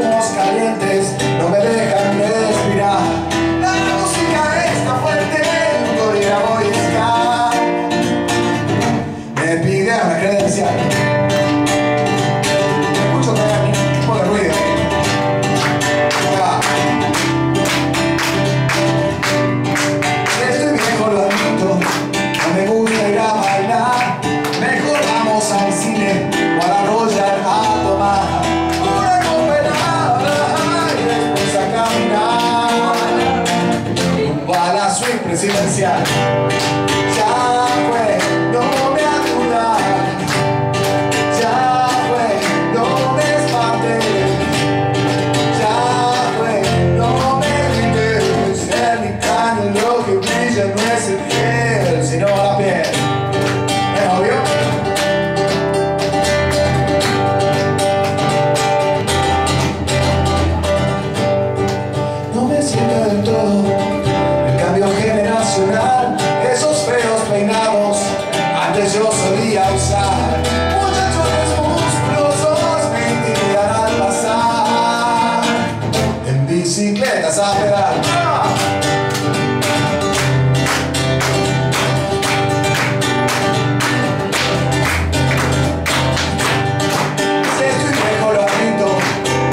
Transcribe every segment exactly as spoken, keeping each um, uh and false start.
humos calientes no me dejan respirar. La música está fuerte, todavía voy a estar. Me pide una credencial. Mucho tipo de ruido. Estoy viejo, lo admito, no me gusta ir a bailar. Mejor vamos al cine o a la Royal a tomar. Presidencial, ya fue, no me acudas, ya fue, no me espantes, ya fue, no me grites, el engaño lo que brilla no es el piel, sino la piel, ¿es obvio? No me siento del todo. Esos feos peinados antes yo solía usar. Muchachos musculosos me intimidan al pasar en bicicletas a pedal. Si estoy mejor admito,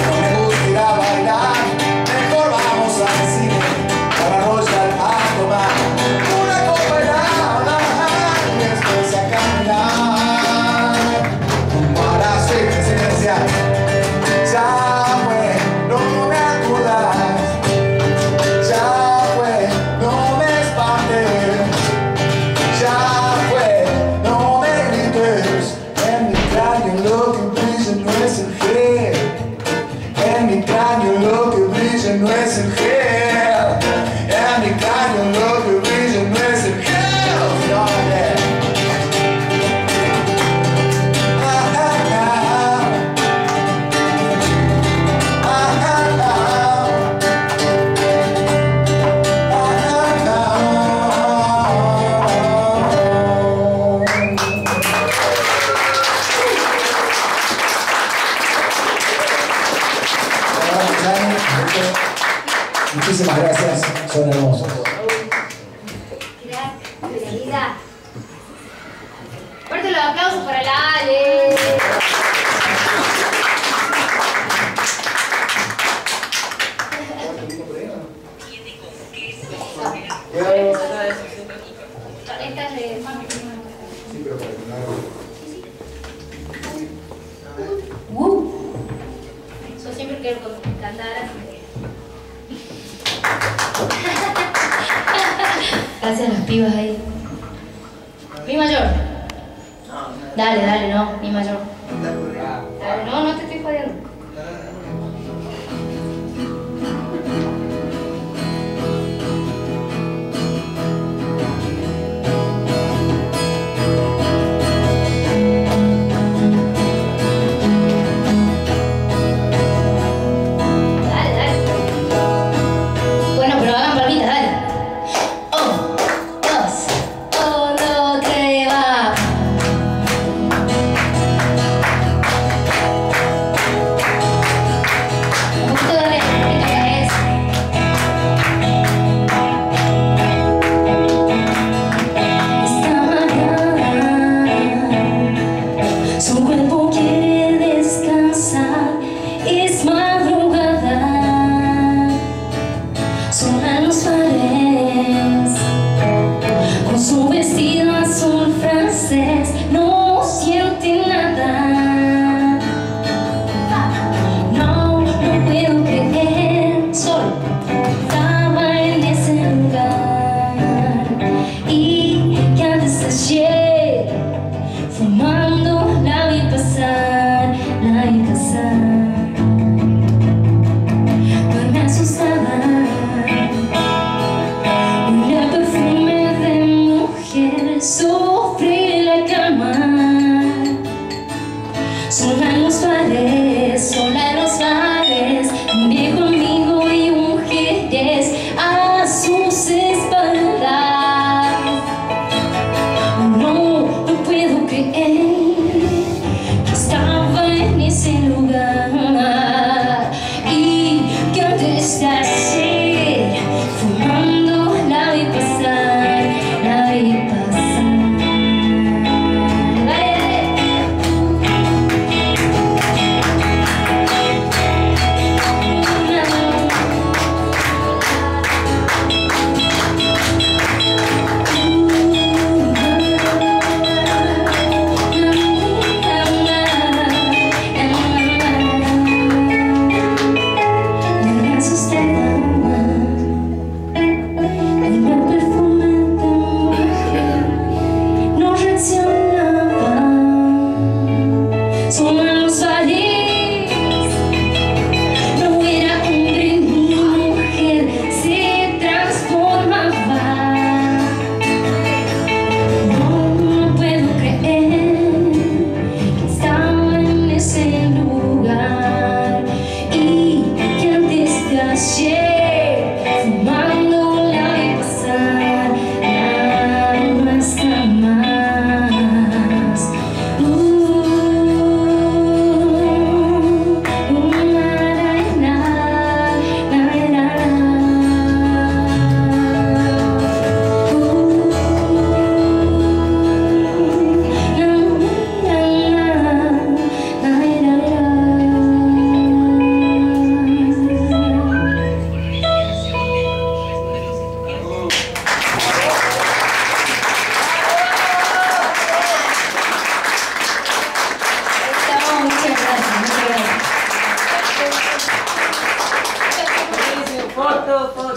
no me gusta ir a bailar. Mejor vamos al cine para Royal a tomar. No es el gel, en mi caño lo que brilla no es el gel, no es ah, ah, ah. Ah, ah, ah. Ah, ah. Muchísimas gracias, son hermosos. Gracias, querida. Fuerte los aplausos para la Ale. Esta es de Juan. Sí, pero para que no. Yo siempre quiero cantar. Gracias a las pibas ahí. Mi mayor. Dale, dale, no, mi mayor. Dale, no, no te estoy jodiendo. Susana, una perfume de mujer.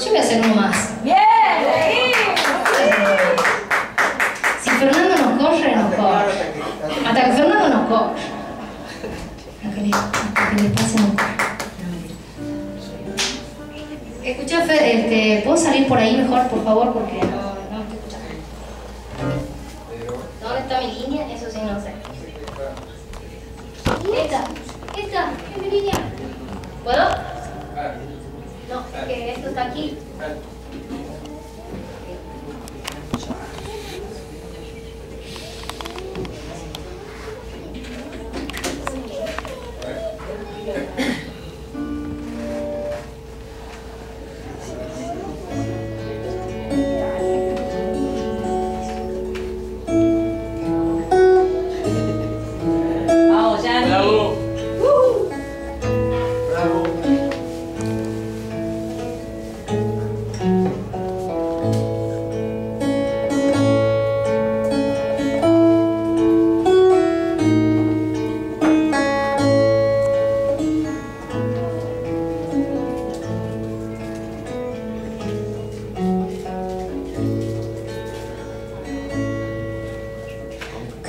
Ci piace uno más. Bien, si Fernando no corre, no corre. Hasta que Fernando no corre. Lo que le, lo que le pase no corre. Escuchá, Fer, este, ¿puedo salir por ahí mejor, por favor? Porque no, no te escuchas. ¿Dónde está mi línea? Eso sí, no sé. Esta, esta, es mi línea. ¿Puedo? No, es que esto está aquí.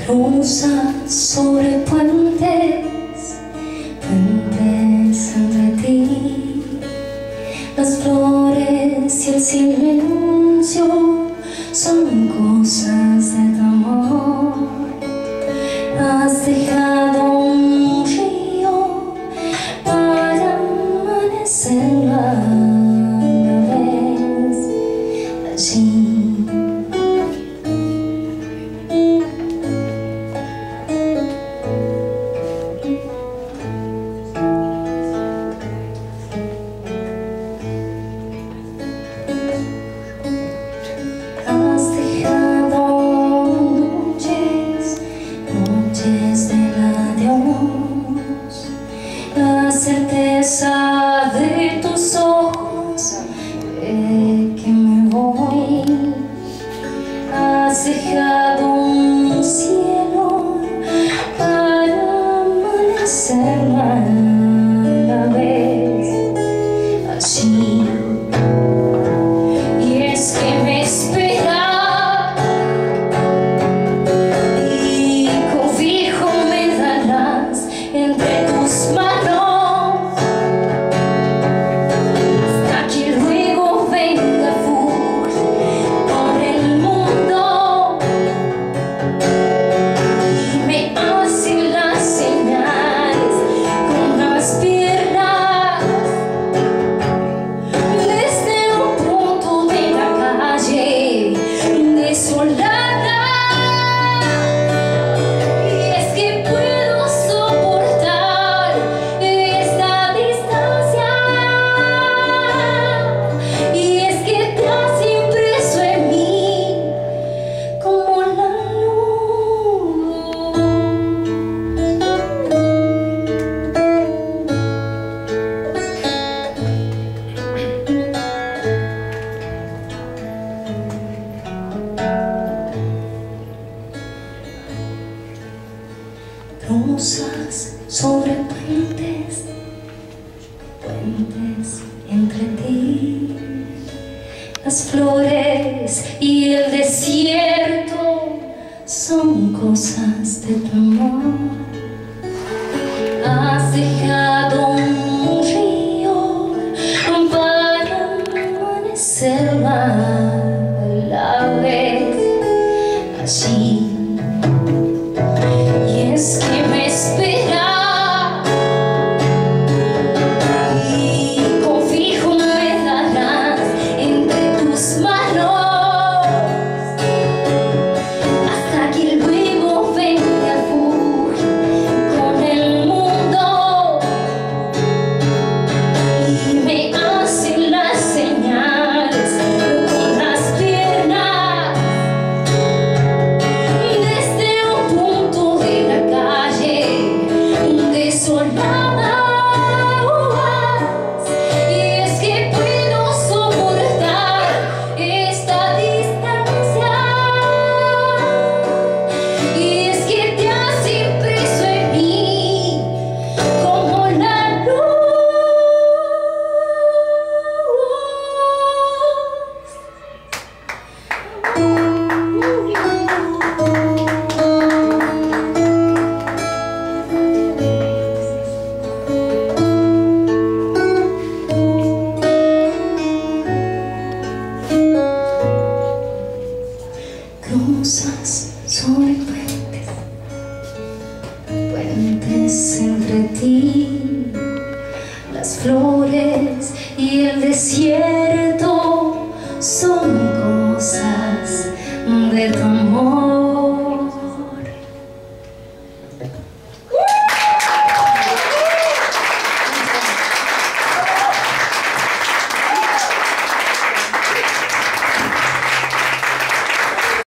Cruza sobre puentes, puentes entre ti, las flores y el silencio son cosas de tu amor. Has dejado un río para amanecer una vez allí. Certeza de tus ojos de que me voy, has dejado un cielo para amanecer una vez allí. Y es que me espera. Cruzas sobre puentes, puentes entre ti, las flores y el desierto son cosas de tu amor. Has dejado un río para amanecer la vez allí. Es que me espera y confío en ti. Las flores y el desierto